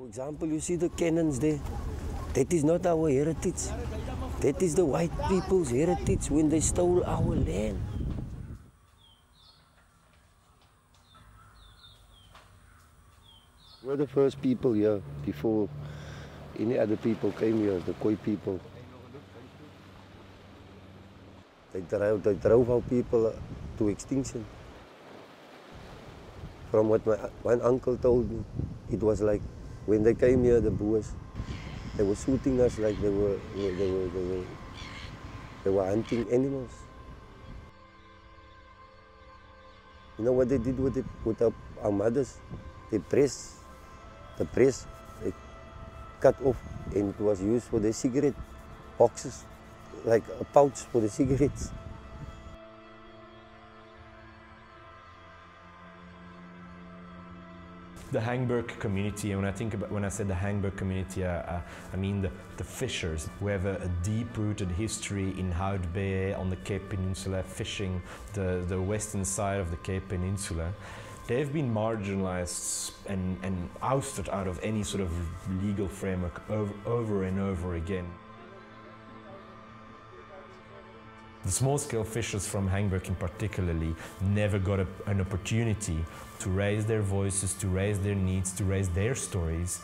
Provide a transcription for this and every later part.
For example, you see the cannons there. That is not our heritage. That is the white people's heritage when they stole our land. We're the first people here before any other people came here, the Khoi people. They drove our people to extinction. From what my one uncle told me, it was like when they came here, the Boers, they were shooting us like they were hunting animals. You know what they did with our mothers? They cut off, and it was used for the cigarette boxes, like a pouch for the cigarettes. The Hangberg community, and when I think about, when I said the Hangberg community, I mean the fishers. We have a deep-rooted history in Hout Bay, on the Cape Peninsula, fishing the western side of the Cape Peninsula. They've been marginalized and ousted out of any sort of legal framework over and over again. The small-scale fishers from Hangberg in particularly never got an opportunity to raise their voices, to raise their needs, to raise their stories.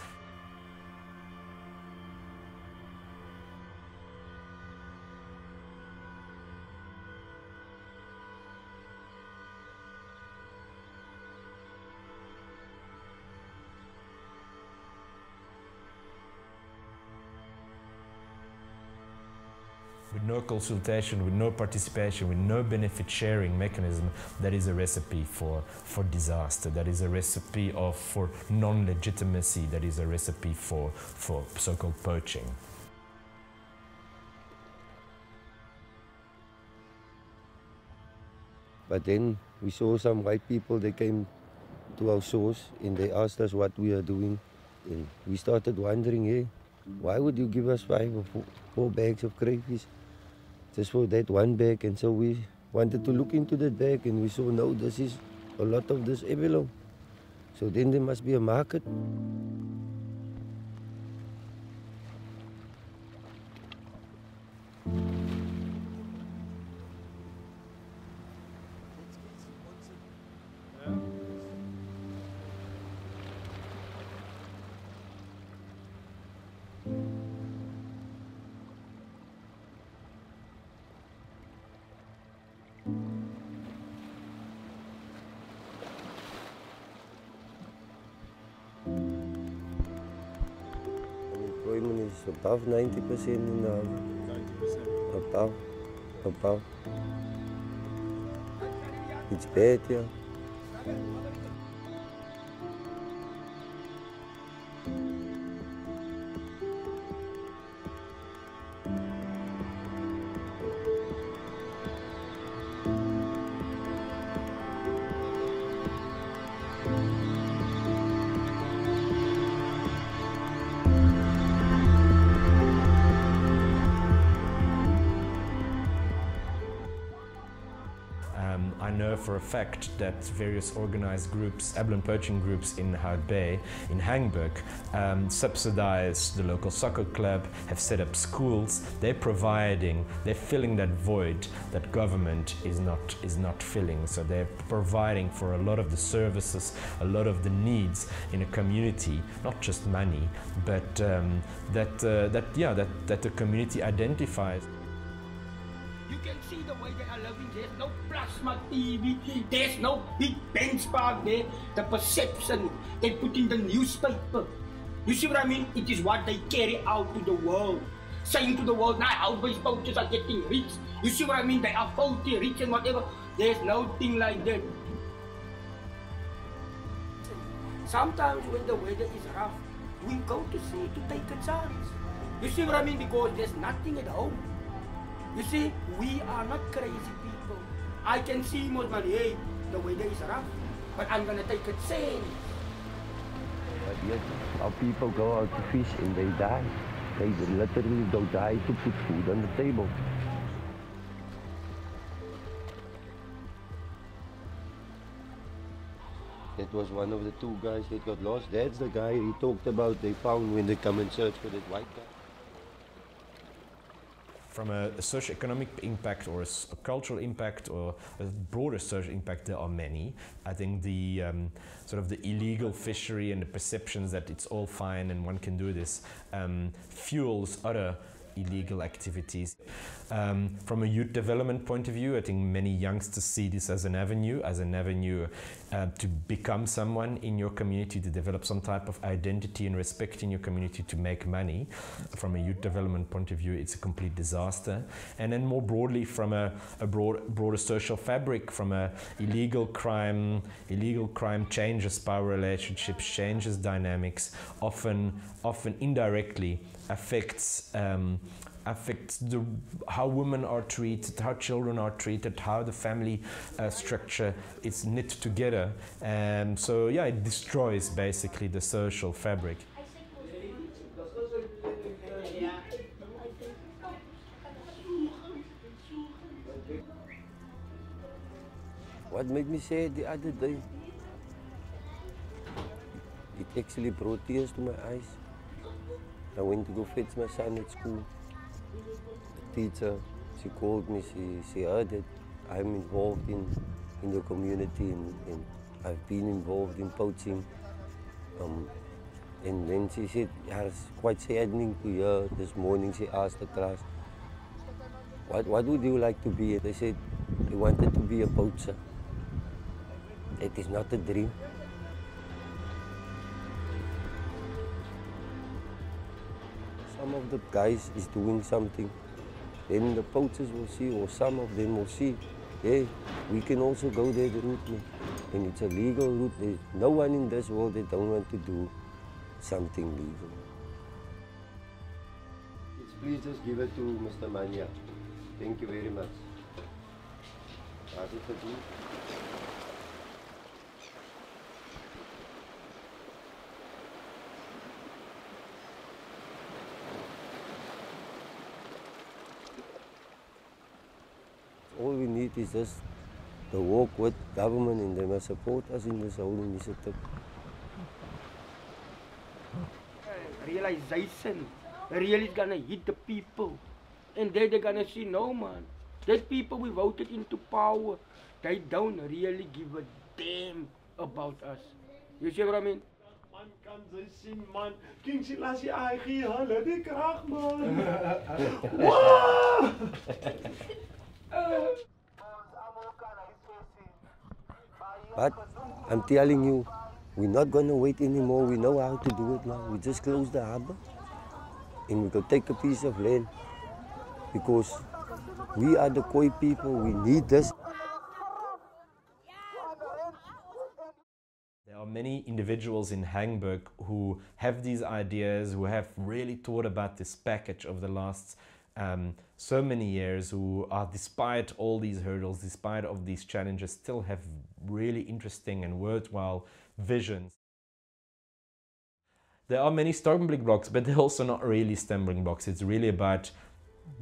With no consultation, with no participation, with no benefit sharing mechanism, that is a recipe for disaster, that is a recipe for non-legitimacy, that is a recipe for so-called poaching. But then we saw some white people, they came to our shores and they asked us what we are doing. And we started wondering, hey, why would you give us 5 or 4 bags of crayfish just for that one bag? And so we wanted to look into that bag, and we saw, no, this is a lot of this abalone. So then there must be a market. Employment is above 90% in the house. 90%? Above. It's bad, yeah. I know for a fact that various organized groups, abalone poaching groups in Hout Bay, in Hangberg, subsidize the local soccer club, have set up schools. They're filling that void that government is not filling. So they're providing for a lot of the services, a lot of the needs in a community, not just money, but that the community identifies. You can see the way they are living. There's no plasma TV, there's no big benchmark there. The perception, they put in the newspaper. You see what I mean? It is what they carry out to the world. Saying to the world, now Hout Bay poachers are getting rich. You see what I mean? They are filthy, rich and whatever. There's nothing like that. Sometimes when the weather is rough, we go to sea to take a chance. You see what I mean? Because there's nothing at home. You see, we are not crazy people. I can see most money, hey, the weather is rough, but I'm gonna take it safe. But yet, our people go out to fish and they die. They literally don't die to put food on the table. That was one of the two guys that got lost. That's the guy he talked about they found when they come and search for that white guy. From a socio-economic impact or a cultural impact or a broader social impact, there are many. I think the sort of the illegal fishery and the perceptions that it's all fine and one can do this fuels other illegal activities. From a youth development point of view, I think many youngsters see this as an avenue to become someone in your community, to develop some type of identity and respect in your community, to make money. From a youth development point of view, it's a complete disaster. And then more broadly, from a broader social fabric, from a illegal crime changes power relationships, changes dynamics, often indirectly affects how women are treated, how children are treated, how the family structure is knit together. So yeah, it destroys basically the social fabric. What made me sad the other day, it actually brought tears to my eyes. I went to go fetch my son at school. The teacher, she called me, she heard that I'm involved in the community and I've been involved in poaching. And then she said, it's quite saddening to hear. This morning she asked the class, what would you like to be? They said, I wanted to be a poacher. It is not a dream. Some of the guys is doing something, then the poachers will see, or some of them will see, hey, we can also go there the route, and it's a legal route. There's no one in this world that don't want to do something legal. Yes, please just give it to Mr. Mania. Thank you very much. Pass it to me. All we need is just the work with government, and they must support us in this whole initiative. Realization, really gonna hit the people, and then they're gonna see, no man, these people we voted into power, they don't really give a damn about us. You see what I mean? Man kan ze zien, man. King ze laat je eigen hulle die kracht, man. Wow! But I'm telling you, we're not going to wait anymore. We know how to do it now. We just close the harbour and we go take a piece of land because we are the Khoi people. We need this. There are many individuals in Hangberg who have these ideas, who have really thought about this package over the last so many years, who are, despite all these hurdles, despite of these challenges, still have really interesting and worthwhile visions. There are many stumbling blocks, but they're also not really stumbling blocks. It's really about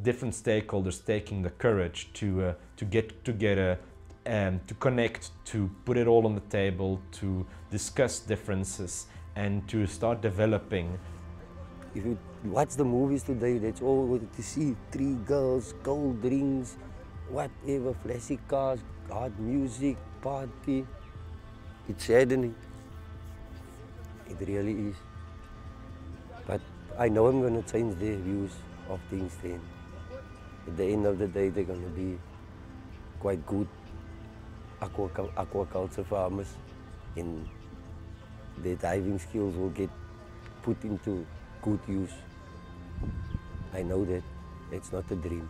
different stakeholders taking the courage to get together, to connect, to put it all on the table, to discuss differences and to start developing. If you watch the movies today, that's all what you see. 3 girls, gold rings, whatever, flashy cars, hard music, party. It's saddening. It really is. But I know I'm going to change their views of things then. At the end of the day, they're going to be quite good aquaculture farmers, and their diving skills will get put into good use. I know that it's not a dream.